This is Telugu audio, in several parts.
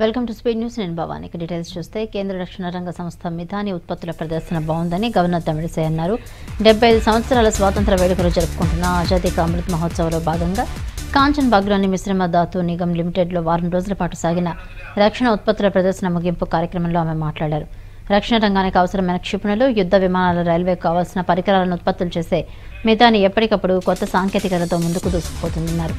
Welcome to speed news. నేను భవాని. ఇక డీటెయిల్స్ చూస్తే కేంద్ర రక్షణ రంగ సంస్థ మిధాని ఉత్పత్తుల ప్రదర్శన బాగుందని గవర్నర్ తమిళిసై అన్నారు. 75 సంవత్సరాల స్వాతంత్ర వేడుకలు జరుపుకుంటున్న ఆజాదీ కా అమృత్ మహోత్సవంలో భాగంగా కాంచన్ బాగ్రాని మిశ్రమ ధాతు నిగమ్ లిమిటెడ్లో వారం రోజుల పాటు సాగిన రక్షణ ఉత్పత్తుల ప్రదర్శన ముగింపు కార్యక్రమంలో ఆమె మాట్లాడారు. రక్షణ రంగానికి అవసరమైన క్షిపణులు, యుద్ధ విమానాల, రైల్వేకు కావాల్సిన పరికరాలను ఉత్పత్తులు చేసే మిధాని ఎప్పటికప్పుడు కొత్త సాంకేతికతతో ముందుకు దూసుకుపోతుందన్నారు.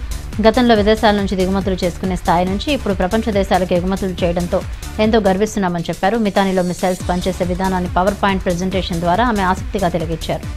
గతంలో విదేశాల నుంచి దిగుమతులు చేసుకునే స్థాయి నుంచి ఇప్పుడు ప్రపంచ దేశాలకు ఎగుమతులు చేయడంతో ఎంతో గర్విస్తున్నామని చెప్పారు. మిధానిలో మిసైల్స్ పనిచేసే విధానాన్ని పవర్ పాయింట్ ప్రెజెంటేషన్ ద్వారా ఆమె ఆసక్తిగా తిలకించారు.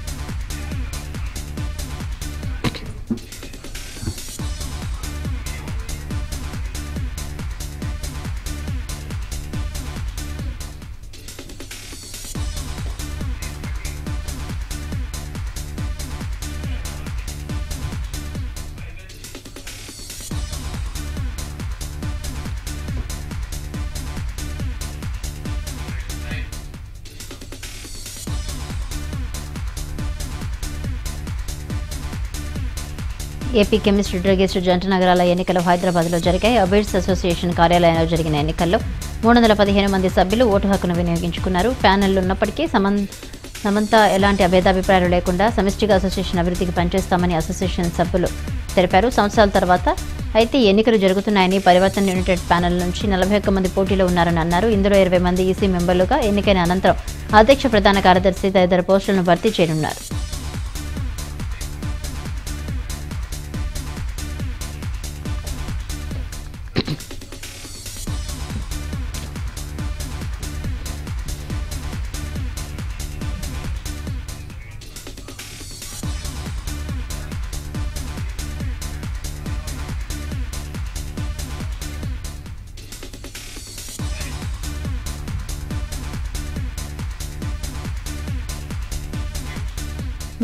ఏపీ కెమిస్ట్రీ డ్రగిస్టు జంట నగరాల ఎన్నికలు హైదరాబాద్లో జరిగాయి. అబిడ్స్ అసోసియేషన్ కార్యాలయంలో జరిగిన ఎన్నికల్లో 315 మంది సభ్యులు ఓటు హక్కును వినియోగించుకున్నారు. ప్యానెల్ ఉన్నప్పటికీ సమంతా ఎలాంటి అభేదాభిప్రాయాలు లేకుండా సమిష్టిగా అసోసియేషన్ అభివృద్ధికి పనిచేస్తామని అసోసియేషన్ సభ్యులు తెలిపారు. సంవత్సరాల తర్వాత అయితే ఎన్నికలు జరుగుతున్నాయని పరివర్తన యునైటెడ్ ప్యానెల్ నుంచి 41 మంది పోటీలో ఉన్నారని అన్నారు. ఇందులో 20 మంది ఈసీ మెంబర్లుగా ఎన్నికైన అనంతరం అధ్యక్ష, ప్రధాన కార్యదర్శి తదితర పోస్టులను భర్తీ చేయనున్నారు.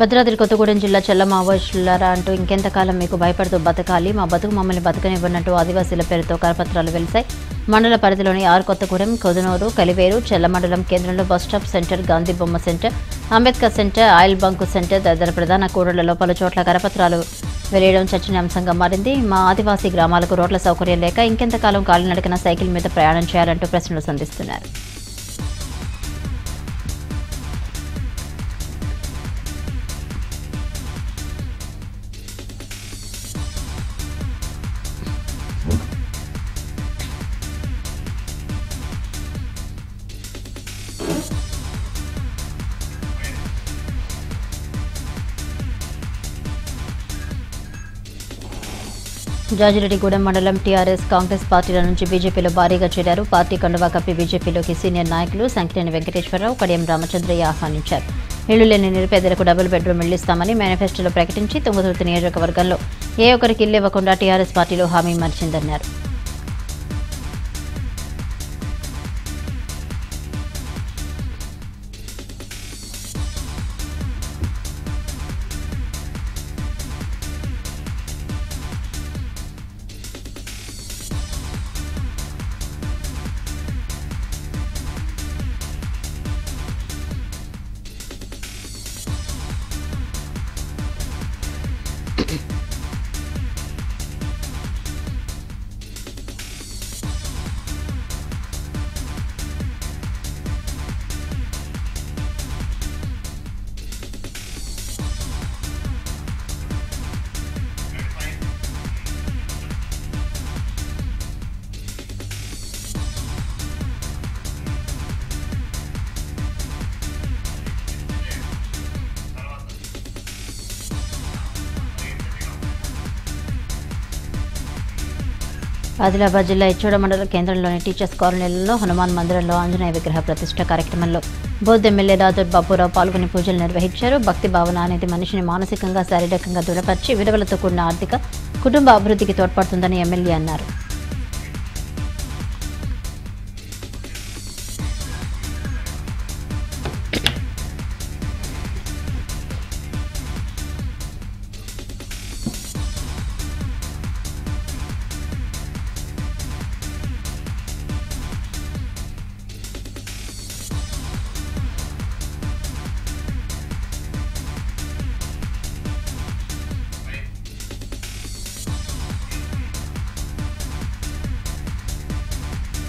భద్రాద్రి కొత్తగూడెం జిల్లా చల్ల మావోయిస్టులారా అంటూ ఇంకెంతకాలం మీకు భయపడుతూ బతకాలి, మా బతుకు మమ్మల్ని బతకనివ్వనంటూ ఆదివాసీల పేరుతో కరపత్రాలు వెలిశాయి. మండల పరిధిలోని 6 కొత్తగూడెం, కొదనూరు, కలివేరు, చల్ల మండలం కేంద్రంలో బస్టాప్ సెంటర్, గాంధీ బొమ్మ centre, Ambedkar centre, oil bunk centre తదితర ప్రధాన కూడళ్లలో పలు చోట్ల కరపత్రాలు వెలియడం చర్చనీయాంశంగా మారింది. మా ఆదివాసీ గ్రామాలకు రోడ్ల సౌకర్యం లేక ఇంకెంతకాలం కాలినడకన సైకిల్ మీద ప్రయాణం చేయాలంటూ ప్రశ్నలు సంధిస్తున్నారు. జాజిరెడ్డిగూడెం మండలం టీఆర్ఎస్, కాంగ్రెస్ పార్టీల నుంచి బీజేపీలో భారీగా చేరారు. పార్టీ కండువా కప్పి బీజేపీలోకి సీనియర్ నాయకులు సంకినేని వెంకటేశ్వరరావు, కడియం రామచంద్రయ్య ఆహ్వానించారు. ఇళ్లు లేని నిరుపేదలకు డబుల్ బెడ్రూమ్ ఇళ్లు ఇస్తామని మేనిఫెస్టోలో ప్రకటించి తుంగతుర్తి నియోజకవర్గంలో ఏ ఒక్కరికి ఇల్లు ఇవ్వకుండా టీఆర్ఎస్ పార్టీలో హామీ మరిచిందన్నారు. ఆదిలాబాద్ జిల్లా ఇచ్చోడ మండల కేంద్రంలోని టీచర్స్ కాలనీలలో హనుమాన్ మందిరంలో ఆంజనేయ విగ్రహ ప్రతిష్ట కార్యక్రమంలో బౌద్ధ ఎమ్మెల్యే రాజోత్ బాబురావు పాల్గొని పూజలు నిర్వహించారు. భక్తి భావన అనేది మనిషిని మానసికంగా, శారీరకంగా దృఢపరిచి విలువలతో కూడిన ఆర్థిక, కుటుంబ అభివృద్ధికి తోడ్పడుతుందని ఎమ్మెల్యే అన్నారు.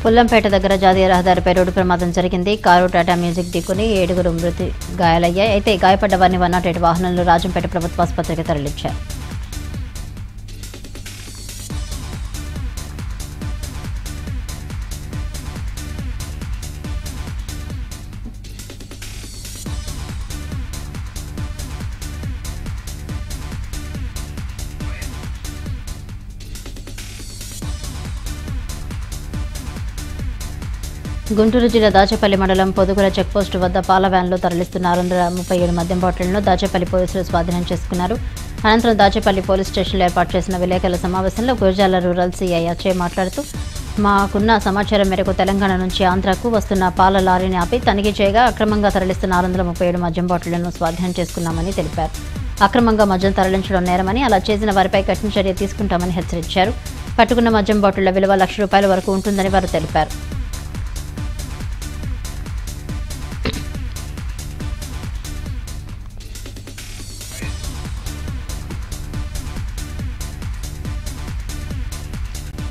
పుల్లంపేట దగ్గర జాతీయ రహదారిపై రోడ్డు ప్రమాదం జరిగింది. కారు టాటా మ్యూజిక్ ఢీకొని 7 మృతి గాయాలయ్యాయి. అయితే గాయపడ్డ వారిని 108 వాహనంలో రాజంపేట ప్రభుత్వ ఆసుపత్రికి తరలించారు. గుంటూరు జిల్లా దాచేపల్లి మండలం పొదుగుల చెక్పోస్టు వద్ద పాల వ్యాన్లో తరలిస్తున్న 637 మద్యం బాటిళ్లను దాచేపల్లి పోలీసులు స్వాధీనం చేసుకున్నారు. అనంతరం దాచేపల్లి పోలీస్ స్టేషన్లో ఏర్పాటు చేసిన విలేకరుల సమావేశంలో గురజాల రూరల్ సీఐ అజయ్ మాట్లాడుతూ, మాకున్న సమాచారం మేరకు తెలంగాణ నుంచి ఆంధ్రాకు వస్తున్న పాల లారీని ఆపి తనిఖీ చేయగా అక్రమంగా తరలిస్తున్న 637 మద్యం బాటిళ్లను స్వాధీనం చేసుకున్నామని తెలిపారు. అక్రమంగా మద్యం తరలించడం నేరమని, అలా చేసిన వారిపై కఠిన చర్య తీసుకుంటామని హెచ్చరించారు. పట్టుకున్న మద్యం బాటిళ్ల విలువ ₹1,00,000 వరకు ఉంటుందని వారు తెలిపారు.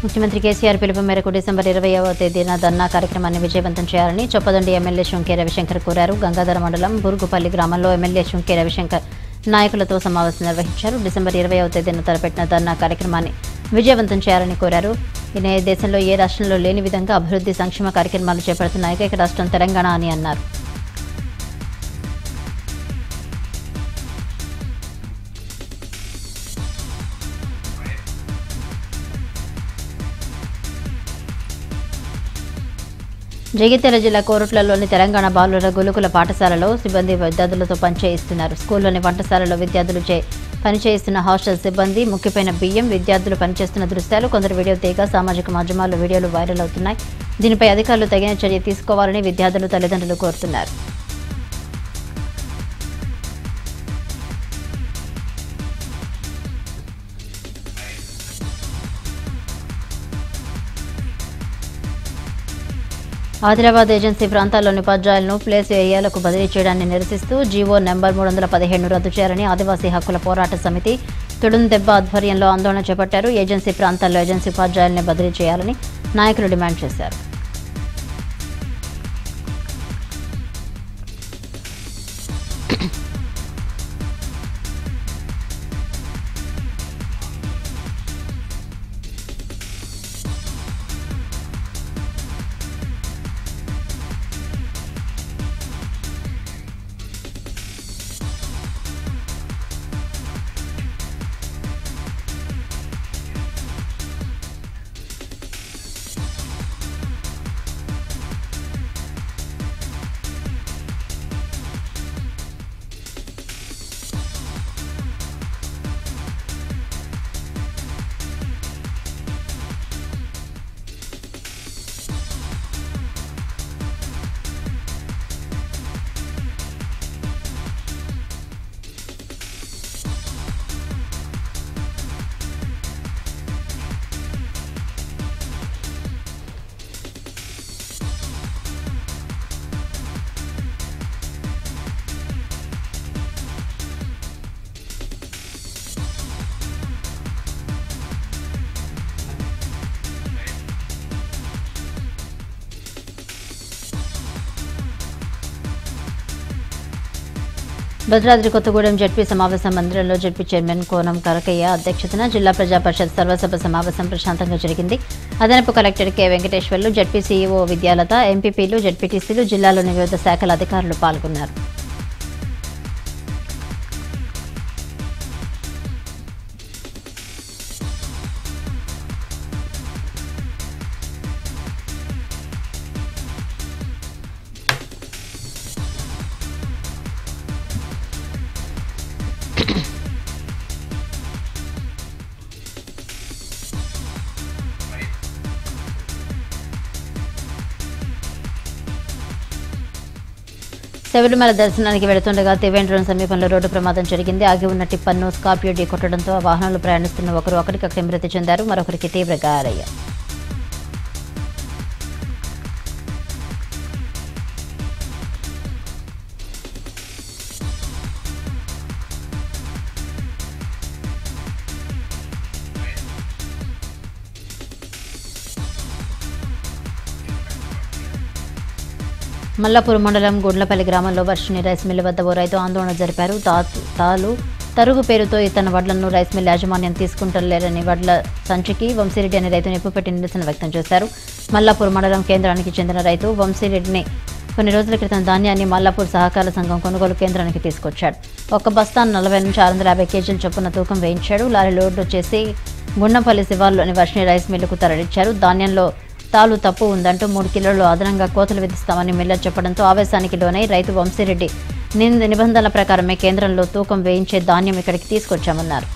ముఖ్యమంత్రి కేసీఆర్ పిలుపు మేరకు డిసెంబర్ 20వ తేదీన ధర్నా కార్యక్రమాన్ని విజయవంతం చేయాలని చొప్పదండి ఎమ్మెల్యే శృంకే రవిశంకర్ కోరారు. గంగాధర మండలం బురుగుపల్లి గ్రామంలో ఎమ్మెల్యే శృంకే రవిశంకర్ నాయకులతో సమావేశం నిర్వహించారు. డిసెంబర్ 20వ తేదీన తలపెట్టిన ధర్నా కార్యక్రమాన్ని విజయవంతం చేయాలని కోరారు. ఈయన దేశంలో ఏ రాష్ట్రంలో లేని విధంగా అభివృద్ధి సంక్షేమ కార్యక్రమాలు చేపడుతున్న ఏకైక రాష్ట్రం తెలంగాణ అని అన్నారు. జగిత్యాల జిల్లా కోరుట్లలోని తెలంగాణ బాలుర గురుకుల పాఠశాలలో సిబ్బంది విద్యార్థులతో పనిచేయిస్తున్నారు. స్కూల్లోని వంటశాలలో విద్యార్థులు పనిచేయిస్తున్న హాస్టల్ సిబ్బంది ముఖ్యమైన బియ్యం విద్యార్థులు పనిచేస్తున్న దృశ్యాలు కొందరు వీడియో తీయగా సామాజిక మాధ్యమాల్లో వీడియోలు వైరల్ అవుతున్నాయి. దీనిపై అధికారులు తగిన చర్య తీసుకోవాలని విద్యార్థులు తల్లిదండ్రులు కోరుతున్నారు. ఆదిలాబాద్ ఏజెన్సీ ప్రాంతాల్లోని ఉపాధ్యాయులను ప్లేస్ ఏరియాలకు బదిలీ చేయడాన్ని నిరసిస్తూ జీవో నెంబర్ 315 రద్దు చేయాలని ఆదివాసీ హక్కుల పోరాట సమితి తొడుందెబ్బ ఆధ్వర్యంలో ఆందోళన చేపట్టారు. ఏజెన్సీ ప్రాంతాల్లో ఏజెన్సీ ఉపాధ్యాయులను బదిలీ చేయాలని నాయకులు డిమాండ్ చేశారు. భద్రాద్రి కొత్తగూడెం జడ్పీ సమావేశ మందిరంలో జడ్పీ చైర్మన్ కోనం కరకయ్య అధ్యక్షతన జిల్లా ప్రజాపరిషత్ సర్వసభ సమావేశం ప్రశాంతంగా జరిగింది. అదనపు collector K Venkateswarlu, ZP CEO Vidyalatha, ఎంపీపీలు, జడ్పీటీసీలు, జిల్లాలోని వివిధ శాఖల అధికారులు పాల్గొన్నారు. శబరిమల దర్శనానికి వెళుతుండగా త్రివేంద్రం సమీపంలో రోడ్డు ప్రమాదం జరిగింది. ఆగి ఉన్న టిప్పర్ను స్కార్పియో ఢీకొట్టడంతో ఆ వాహనంలో ప్రయాణిస్తున్న ఒకరు అక్కడికక్కడే మృతి చెందారు. మరొకరికి తీవ్ర గాయాలయ్యాయి. మల్లపూర్ మండలం గుడ్లపల్లి గ్రామంలో వర్షిని రైస్ మిల్ వద్ద ఓ రైతు ఆందోళన జరిపారు. తాలు తరుగు పేరుతో ఇతని వడ్లను రైస్ మిల్ యాజమాన్యం తీసుకుంటలేరని వడ్ల సంచికి వంశీరెడ్డి అనే రైతు నిప్పుపెట్టి నిరసన వ్యక్తం చేశారు. మల్లపూర్ మండలం కేంద్రానికి చెందిన రైతు వంశీరెడ్డిని కొన్ని రోజుల క్రితం ధాన్యాన్ని మల్లాపూర్ సహకార సంఘం కొనుగోలు కేంద్రానికి తీసుకొచ్చాడు. ఒక బస్తా 40 నుంచి 650 కేజీల చొప్పున తూకం వేయించాడు. లారీ లోడ్లు చేసి గుండంపల్లి శివార్లోని వర్షిని రైస్ మిల్లుకు తరలించారు. ధాన్యంలో తాలు తప్పు ఉందంటూ 3 కిలోలు అదనంగా కోతలు విధిస్తామని మిల్లర్ చెప్పడంతో ఆవేశానికి లోనై రైతు వంశీరెడ్డి నిబంధనల ప్రకారమే కేంద్రంలో తూకం వేయించే ధాన్యం ఇక్కడికి తీసుకొచ్చామన్నారు.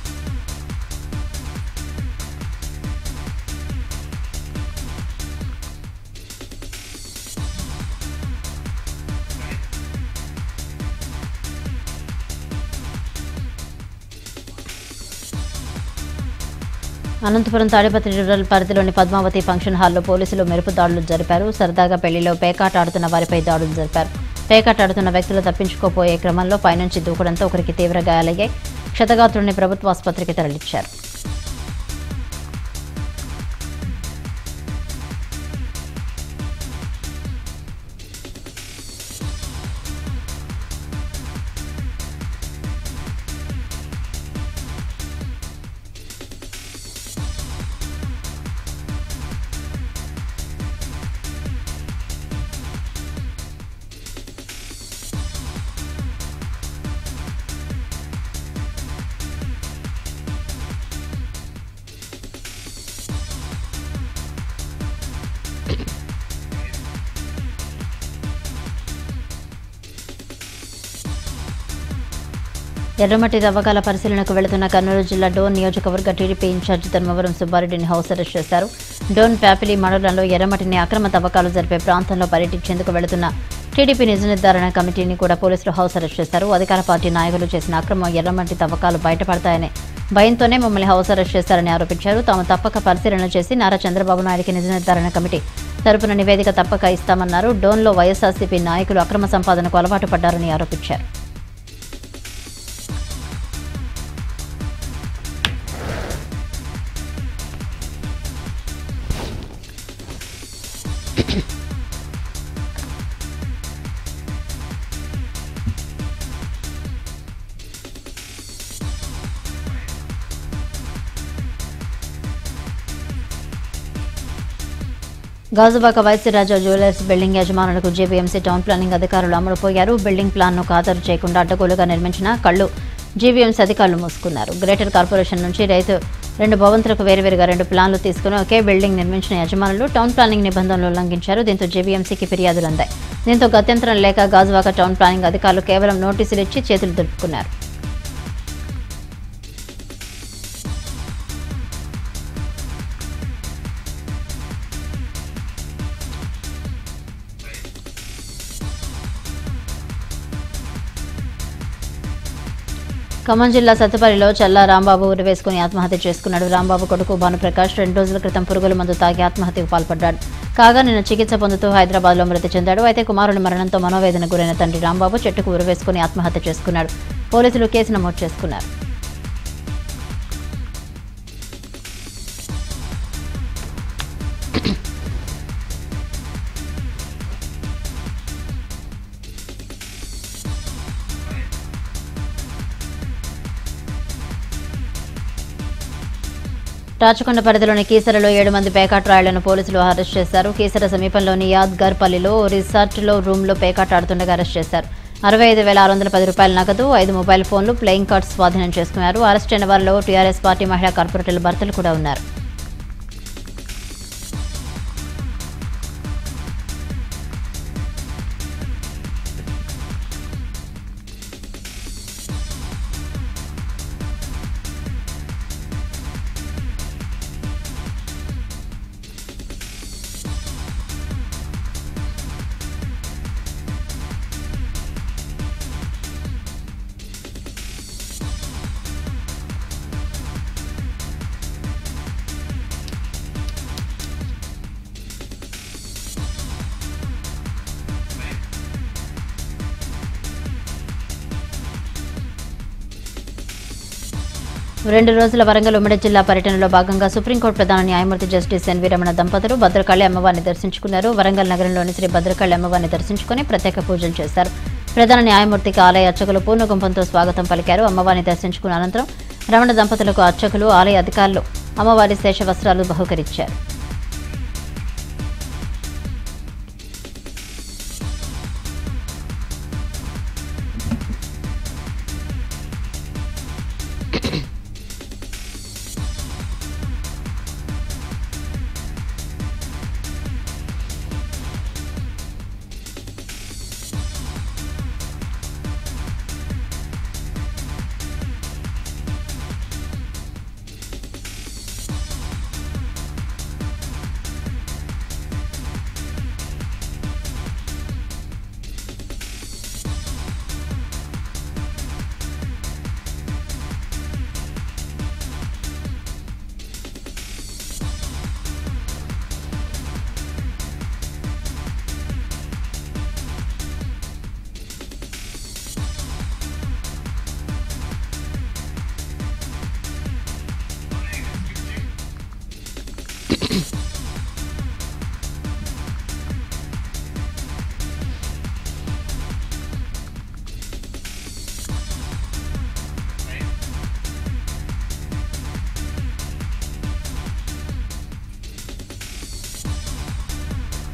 అనంతపురం తాడిపత్రి రూరల్ పరిధిలోని పద్మావతి ఫంక్షన్ హాల్లో పోలీసులు మెరుపు దాడులు జరిపారు. సరదాగా పెళ్లిలో పేకాటాడుతున్న వారిపై దాడులు జరిపారు. పేకాటాడుతున్న వ్యక్తులు తప్పించుకోపోయే క్రమంలో పైనుంచి దూకడంతో ఒకరికి తీవ్ర గాయాలయ్యాయి. క్షతగాత్రుడిని ప్రభుత్వ ఆసుపత్రికి తరలించారు. ఎర్రమట్టి తవ్వకాల పరిశీలనకు వెళుతున్న కర్నూలు జిల్లా డోన్ నియోజకవర్గ టీడీపీ ఇన్ఛార్జి ధర్మవరం సుబ్బారెడ్డిని హౌస్ అరెస్ట్ చేశారు. డోన్ ప్యాపిలి మండలంలో ఎర్రమట్టిని అక్రమ తవ్వకాలు జరిపే ప్రాంతంలో పర్యటించేందుకు వెళుతున్న టీడీపీ నిజ నిర్ధారణ కమిటీని కూడా పోలీసులు హౌస్ అరెస్ట్ చేశారు. అధికార పార్టీ నాయకులు చేసిన అక్రమ ఎర్రమట్టి తవ్వకాలు బయటపడతాయనే భయంతోనే మమ్మల్ని హౌస్ అరెస్ట్ చేశారని ఆరోపించారు. తాము తప్పక పరిశీలన చేసి నారా చంద్రబాబు నాయుడికి నిజ నిర్ధారణ కమిటీ తరపున నివేదిక తప్పక ఇస్తామన్నారు. డోన్లో వైఎస్ఆర్సీపీ నాయకులు అక్రమ సంపాదనకు అలవాటు పడ్డారని ఆరోపించారు. గాజువాక వైశ్యరాజా జ్యువెలర్స్ బిల్డింగ్ యజమానులకు జీవీఎంసీ టౌన్ ప్లానింగ్ అధికారులు అమలుపోయారు. బిల్డింగ్ ప్లాన్ను ఖాతరు చేయకుండా అడ్డగోలుగా నిర్మించిన కళ్లు జీవీఎంసీ అధికారులు మూసుకున్నారు. గ్రేటర్ కార్పొరేషన్ నుంచి రైతు 2 భవంతులకు వేరువేరుగా 2 ప్లాన్లు తీసుకుని ఒకే బిల్డింగ్ నిర్మించిన యజమానులు టౌన్ ప్లానింగ్ నిబంధనలు ఉల్లంఘించారు. దీంతో జీవీఎంసీకి ఫిర్యాదులు అందాయి. దీంతో గత్యంతరం లేక గాజువాక టౌన్ ప్లానింగ్ అధికారులు కేవలం నోటీసులు ఇచ్చి చేతులు దులుపుకున్నారు. ఖమ్మం జిల్లా సత్తుపల్లిలో చల్లా రాంబాబు ఉరి వేసుకుని ఆత్మహత్య చేసుకున్నాడు. రాంబాబు కొడుకు భానుప్రకాష్ 2 రోజుల క్రితం పురుగుల మందు తాగి ఆత్మహత్యకు పాల్పడ్డాడు. కాగా నిన్న చికిత్స పొందుతూ హైదరాబాద్లో మృతి చెందాడు. అయితే కుమారుడి మరణంతో మనోవేదన గురైన తండ్రి రాంబాబు చెట్టుకు ఉరి వేసుకుని ఆత్మహత్య చేసుకున్నాడు. పోలీసులు కేసు నమోదు చేసుకున్నారు. రాచకొండ పరిధిలోని కీసరలో 7 మంది పేకాటరాళ్లను పోలీసులు అరెస్ట్ చేశారు. కీసర సమీపంలోని యాద్గర్ పల్లిలో రిసార్ట్లో రూమ్లో పేకాటాడుతుండగా అరెస్ట్ చేశారు. 65,610 రూపాయల నగదు, 5 మొబైల్ ఫోన్లు, ప్లేయింగ్ కార్డ్స్ స్వాధీనం చేసుకున్నారు. అరెస్ట్ అయిన వారిలో టీఆర్ఎస్ పార్టీ మహిళా కార్పొరేటర్ల భర్తలు కూడా ఉన్నారు. రెండు రోజుల వరంగల్ ఉమ్మడి జిల్లా పర్యటనలో భాగంగా సుప్రీంకోర్టు ప్రధాన న్యాయమూర్తి జస్టిస్ ఎన్వి రమణ దంపతులు భద్రకాళి అమ్మవారిని దర్శించుకున్నారు. వరంగల్ నగరంలోని శ్రీ భద్రకాళి అమ్మవారిని దర్శించుకుని ప్రత్యేక పూజలు చేశారు. ప్రధాన న్యాయమూర్తికి ఆలయ అర్చకులు పూర్ణగుంపంతో స్వాగతం పలికారు. అమ్మవారిని దర్శించుకున్న అనంతరం రమణ దంపతులకు అర్చకులు ఆలయ అధికారులు అమ్మవారి శేష వస్త్రాలు బహుకరించారు.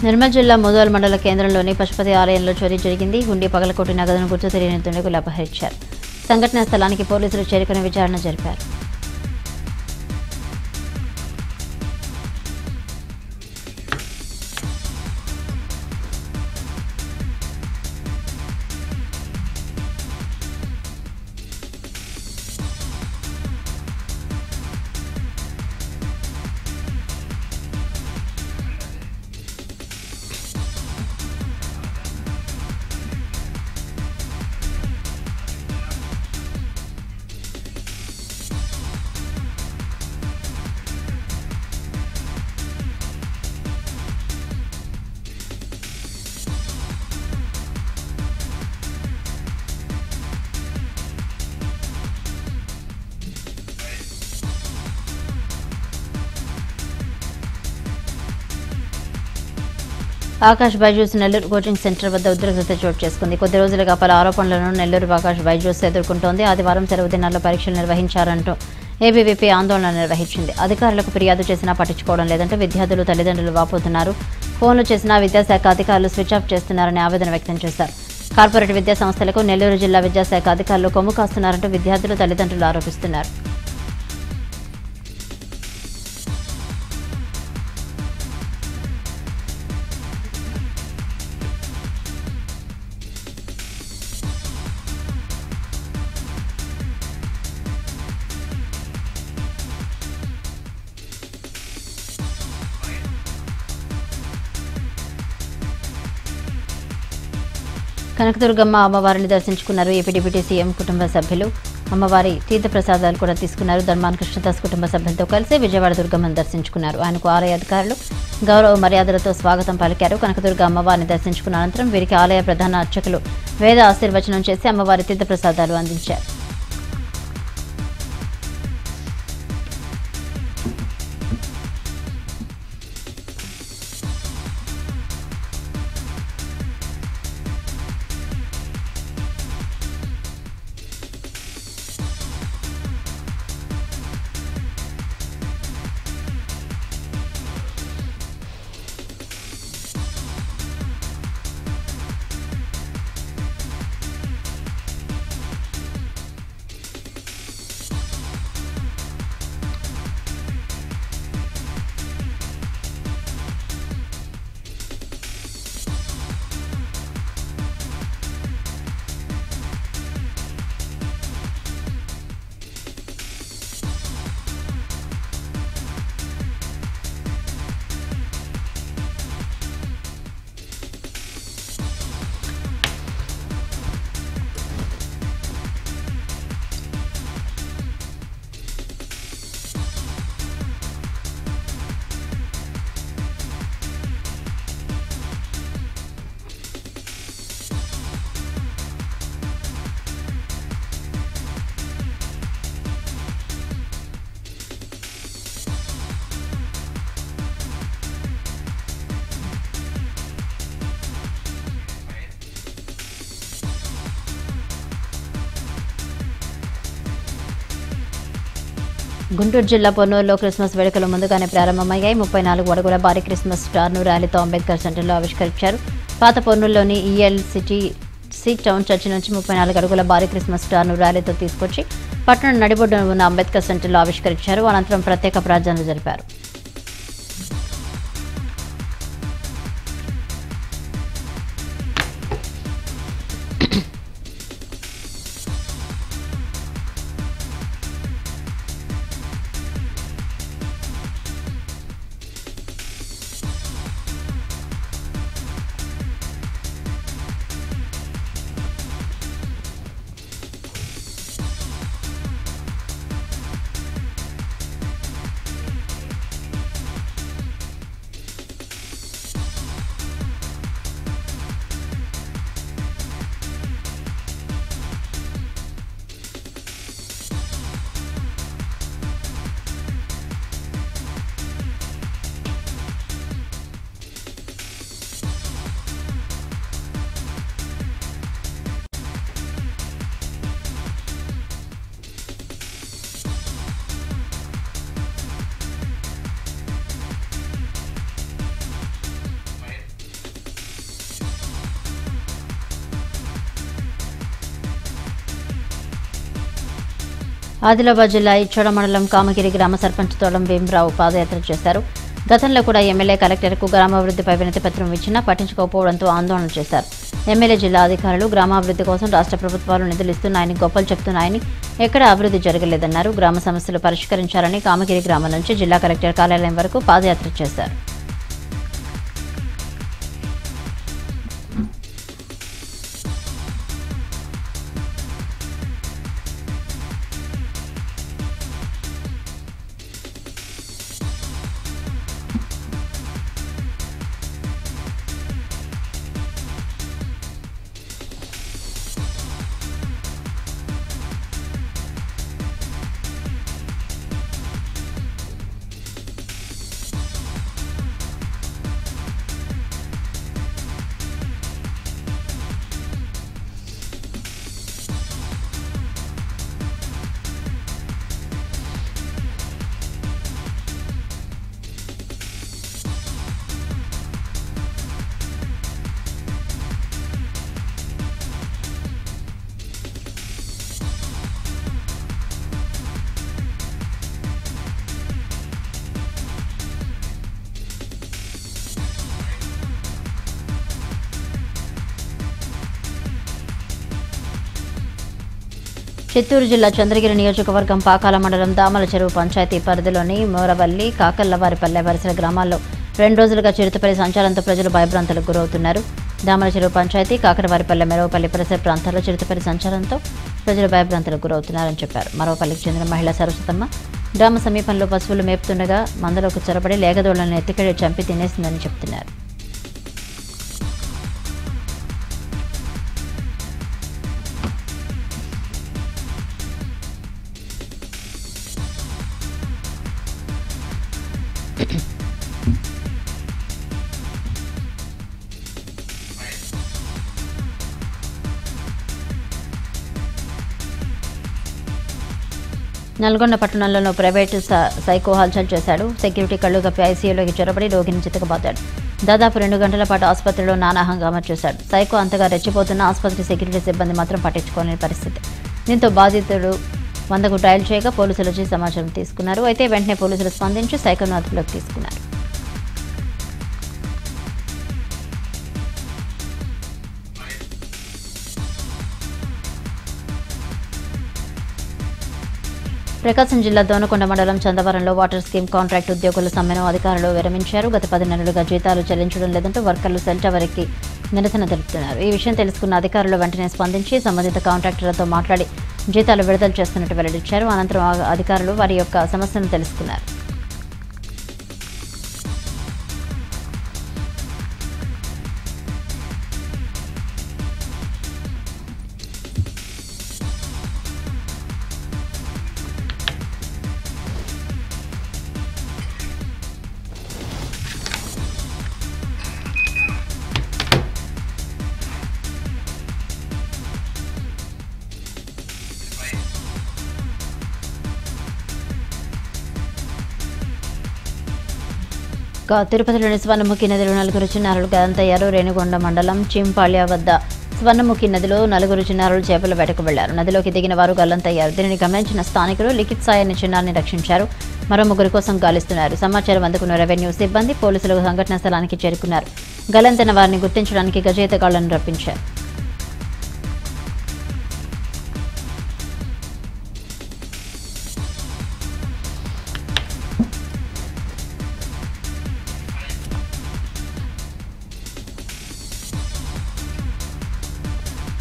నిర్మల్ జిల్లా ముదోల్ మండల కేంద్రంలోని పశుపతి ఆలయంలో చోరీ జరిగింది. హుండీ పగలకొట్టి నగదును గుర్తు తెలియని దుండగులు అపహరించారు. సంఘటనా స్థలానికి పోలీసులు చేరుకుని విచారణ జరిపారు. ఆకాష్ బైజూస్ నెల్లూరు కోచింగ్ సెంటర్ వద్ద ఉద్రిక్తత చోటు చేసుకుంది. కొద్ది రోజులుగా పలు ఆరోపణలను నెల్లూరు ఆకాష్ బైజూస్ ఎదుర్కొంటోంది. ఆదివారం సెలవు దినాల్లో పరీక్షలు నిర్వహించారంటూ ఏబీవీపీ ఆందోళన నిర్వహించింది. అధికారులకు ఫిర్యాదు చేసినా పట్టించుకోవడం లేదంటే విద్యార్థులు తల్లిదండ్రులు వాపోతున్నారు. ఫోన్లు చేసినా విద్యాశాఖ అధికారులు స్విచ్ ఆఫ్ చేస్తున్నారని ఆవేదన వ్యక్తం చేశారు. కార్పొరేట్ విద్యా సంస్థలకు నెల్లూరు జిల్లా విద్యాశాఖ అధికారులు కొమ్ము కాస్తున్నారంటూ విద్యార్థులు తల్లిదండ్రులు ఆరోపిస్తున్నారు. కనకదుర్గమ్మ అమ్మవారిని దర్శించుకున్నారు. ఏపీ డిప్యూటీ సీఎం కుటుంబ సభ్యులు అమ్మవారి తీర్థప్రసాదాలు కూడా తీసుకున్నారు. ధర్మాన కృష్ణదాస్ కుటుంబ సభ్యులతో కలిసి విజయవాడ దుర్గమ్మను దర్శించుకున్నారు. ఆయనకు ఆలయ అధికారులు గౌరవ మర్యాదలతో స్వాగతం పలికారు. కనకదుర్గ అమ్మవారిని దర్శించుకున్న అనంతరం వీరికి ఆలయ ప్రధాన అర్చకులు వేద ఆశీర్వచనం చేసి అమ్మవారి తీర్థప్రసాదాలు అందించారు. గుంటూరు జిల్లా పొన్నూరులో క్రిస్మస్ వేడుకలు ముందుగానే ప్రారంభమయ్యాయి. 34 అడుగుల భారీ క్రిస్మస్ స్టార్ను ర్యాలీతో అంబేద్కర్ సెంటర్లో ఆవిష్కరించారు. పాత పొన్నూరులోని ఈఎల్ సిటీ టౌన్ చర్చి నుంచి 34 అడుగుల భారీ క్రిస్మస్ స్టార్ను ర్యాలీతో తీసుకొచ్చి పట్టణం నడిబొడ్డున ఉన్న అంబేద్కర్ సెంటర్లో ఆవిష్కరించారు. అనంతరం ప్రత్యేక ప్రార్థనలు జరిపారు. ఆదిలాబాద్ జిల్లా ఇచ్చోడ మండలం కామగిరి గ్రామ సర్పంచ్ తోడం భీమరావు పాదయాత్ర చేశారు. గతంలో కూడా ఎమ్మెల్యే కలెక్టర్కు గ్రామాభివృద్ధిపై వినతి పత్రం ఇచ్చినా పట్టించుకోకపోవడంతో ఆందోళన చేశారు. ఎమ్మెల్యే జిల్లా అధికారులు గ్రామాభివృద్ధి కోసం రాష్ట్ర ప్రభుత్వాలు నిధులు ఇస్తున్నాయని గొప్పలు చెప్తున్నాయని ఎక్కడా అభివృద్ధి జరగలేదన్నారు. గ్రామ సమస్యలు పరిష్కరించాలని కామగిరి గ్రామం నుంచి జిల్లా కలెక్టర్ కార్యాలయం వరకు పాదయాత్ర చేశారు. చిత్తూరు జిల్లా చంద్రగిరి నియోజకవర్గం పాకాల మండలం దామల చెరువు పంచాయతీ పరిధిలోని మోరవల్లి, కాకల్లవారిపల్లె పరిసర గ్రామాల్లో 2 రోజులుగా చిరుతపల్లి సంచారంతో ప్రజలు భయభ్రాంతులకు గురవుతున్నారు. దామల చెరువు పంచాయతీ, కాకరవారిపల్లె, మెరవపల్లి పరిసర ప్రాంతాల్లో చిరుతపల్లి సంచారంతో ప్రజలు భయభ్రాంతులకు గురవుతున్నారని చెప్పారు. మరవపల్లికి చెందిన మహిళ సరస్వతమ్మ గ్రామ సమీపంలో పశువులు మేపుతుండగా మందలోకి చొరబడి లేగదోళ్లను ఎత్తికెళ్లి చంపి తినేసిందని చెప్తున్నారు. నల్గొండ పట్టణంలోనూ ప్రైవేటు సైకో హల్చల్ చేశాడు. సెక్యూరిటీ కళ్ళు కప్పి ఐసీయూలోకి చొరబడి రోగిని చితకబాతాడు. దాదాపు 2 గంటల పాటు ఆసుపత్రిలో నానా హంగామా చేశాడు. సైకో అంతగా రెచ్చిపోతున్న ఆసుపత్రి సెక్యూరిటీ సిబ్బంది మాత్రం పట్టించుకోలేని పరిస్థితి. దీంతో బాధితుడు 100కు డయల్ చేయగా పోలీసులు వచ్చి సమాచారం తీసుకున్నారు. అయితే వెంటనే పోలీసులు స్పందించి సైకోను అదుపులోకి తీసుకున్నారు. ప్రకాశం జిల్లా దోనకొండ మండలం చందవరంలో వాటర్ స్కీమ్ కాంట్రాక్ట్ ఉద్యోగుల సమ్మెను అధికారులు విరమించారు. గత 10 నెలలుగా జీతాలు చెల్లించడం లేదంటూ వర్కర్లు సెల్ టవర్ ఎక్కి నిరసన తెలుపుతున్నారు. ఈ విషయం తెలుసుకున్న అధికారులు వెంటనే స్పందించి సంబంధిత కాంట్రాక్టర్లతో మాట్లాడి జీతాలు విడుదల చేస్తున్నట్టు వెల్లడించారు. అనంతరం అధికారులు వారి యొక్క సమస్యను తెలుసుకున్నారు. తిరుపతిలోని స్వర్ణముఖి నదిలో నలుగురు చిన్నారులు గంతయ్యారు. రేణిగొండ మండలం చింపాళ్య వద్ద స్వర్ణముఖి నదిలో నలుగురు చిన్నారులు చేపల వేటకు వెళ్లారు. నదిలోకి దిగిన వారు గల్లంతయ్యారు. దీనిని గమనించిన స్థానికులు లిఖిత్ సాయి అనే చిన్నారిని రక్షించారు. మరో ముగ్గురు కోసం గాలిస్తున్నారు. సమాచారం అందుకున్న రెవెన్యూ సిబ్బంది పోలీసులు సంఘటనా స్థలానికి చేరుకున్నారు. గల్లంతైన వారిని గుర్తించడానికి గజేతగాళ్లను రప్పించారు.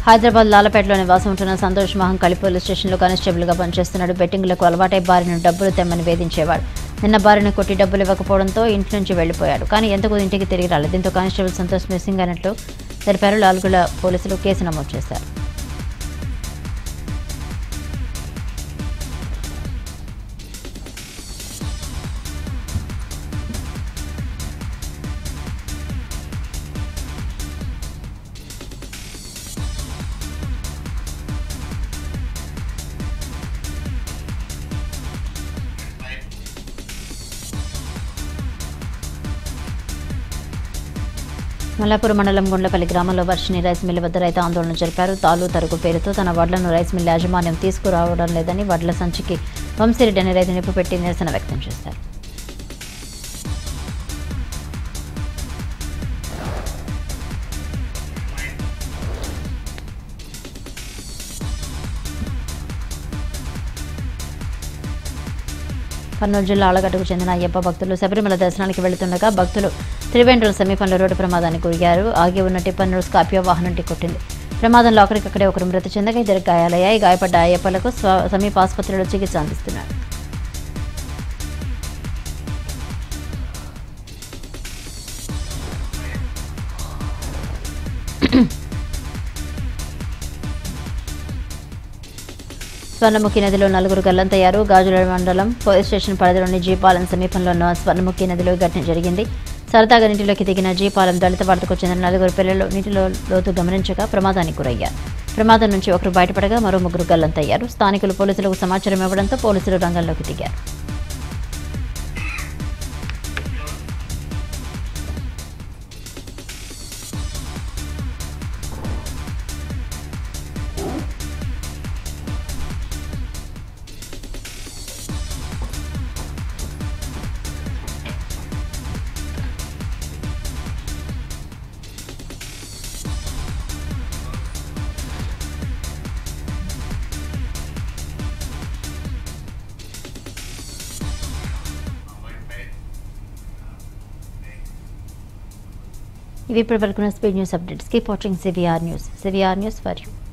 హైదరాబాద్ లాలపేటలో నివాసం ఉంటున్న సంతోష్ మహంకాళి పోలీస్ స్టేషన్లో కానిస్టేబుల్గా పనిచేస్తున్నాడు. బెట్టింగ్లకు అలవాటై భార్యను డబ్బులు తెమ్మని వేధించేవాడు. నిన్న భార్యను కొట్టి డబ్బులు ఇవ్వకపోవడంతో ఇంటి నుంచి వెళ్లిపోయాడు. కానీ ఎందుకు ఇంటికి తిరిగి రాలేదు. దీంతో కానిస్టేబుల్ సంతోష్ మిస్సింగ్ అయినట్లు తెలిపారు. లాల్గుల పోలీసులు కేసు నమోదు చేశారు. మల్లాపూర్ మండలం గుండ్లపల్లి గ్రామంలో వర్షిని రైస్ మిల్లు వద్ద రైతు ఆందోళన జరిపారు. తాలు తరుగు పేరుతో తన వడ్లను రైస్ మిల్లు యాజమాన్యం తీసుకురావడం లేదని వడ్ల సంచికి వంశీరెడ్డి అనే రైతు నిప్పుపెట్టి నిరసన వ్యక్తం చేశారు. కర్నూలు జిల్లా ఆలగట్టుకు చెందిన అయ్యప్ప భక్తులు శబరిమల దర్శనానికి వెళుతుండగా భక్తులు త్రివేండ్రుల సమీపంలో రోడ్డు ప్రమాదానికి గురయ్యారు. ఆగి ఉన్న టిప్పర్ను స్కార్పియో వాహనం ఢీకొట్టింది. ప్రమాదంలో అక్కడికక్కడే ఒకరు మృతి చెందగా ఇద్దరు గాయాలయ్యాయి. గాయపడ్డ అయ్యప్పలకు సమీప ఆసుపత్రిలో చికిత్స అందిస్తున్నారు. స్వర్ణముఖి నదిలో నలుగురు గల్లంతయ్యారు. గాజుల మండలం పోలీస్ స్టేషన్ పరిధిలోని జీపాలెం సమీపంలో ఉన్న స్వర్ణముఖి నదిలో ఘటన జరిగింది. సరదాగా నీటిలోకి దిగిన జీపాలెం దళిత వార్తకు చెందిన నలుగురు పిల్లలు నీటిలో లోతు గమనించగా ప్రమాదానికి గురయ్యారు. ప్రమాదం నుంచి ఒకరు బయటపడగా మరో ముగ్గురు గల్లంతయ్యారు. స్థానికులు పోలీసులకు సమాచారం ఇవ్వడంతో పోలీసులు రంగంలోకి దిగారు. ఇవి ఇప్పుడు వరకున్న speed news updates. Keep watching CVR News for you.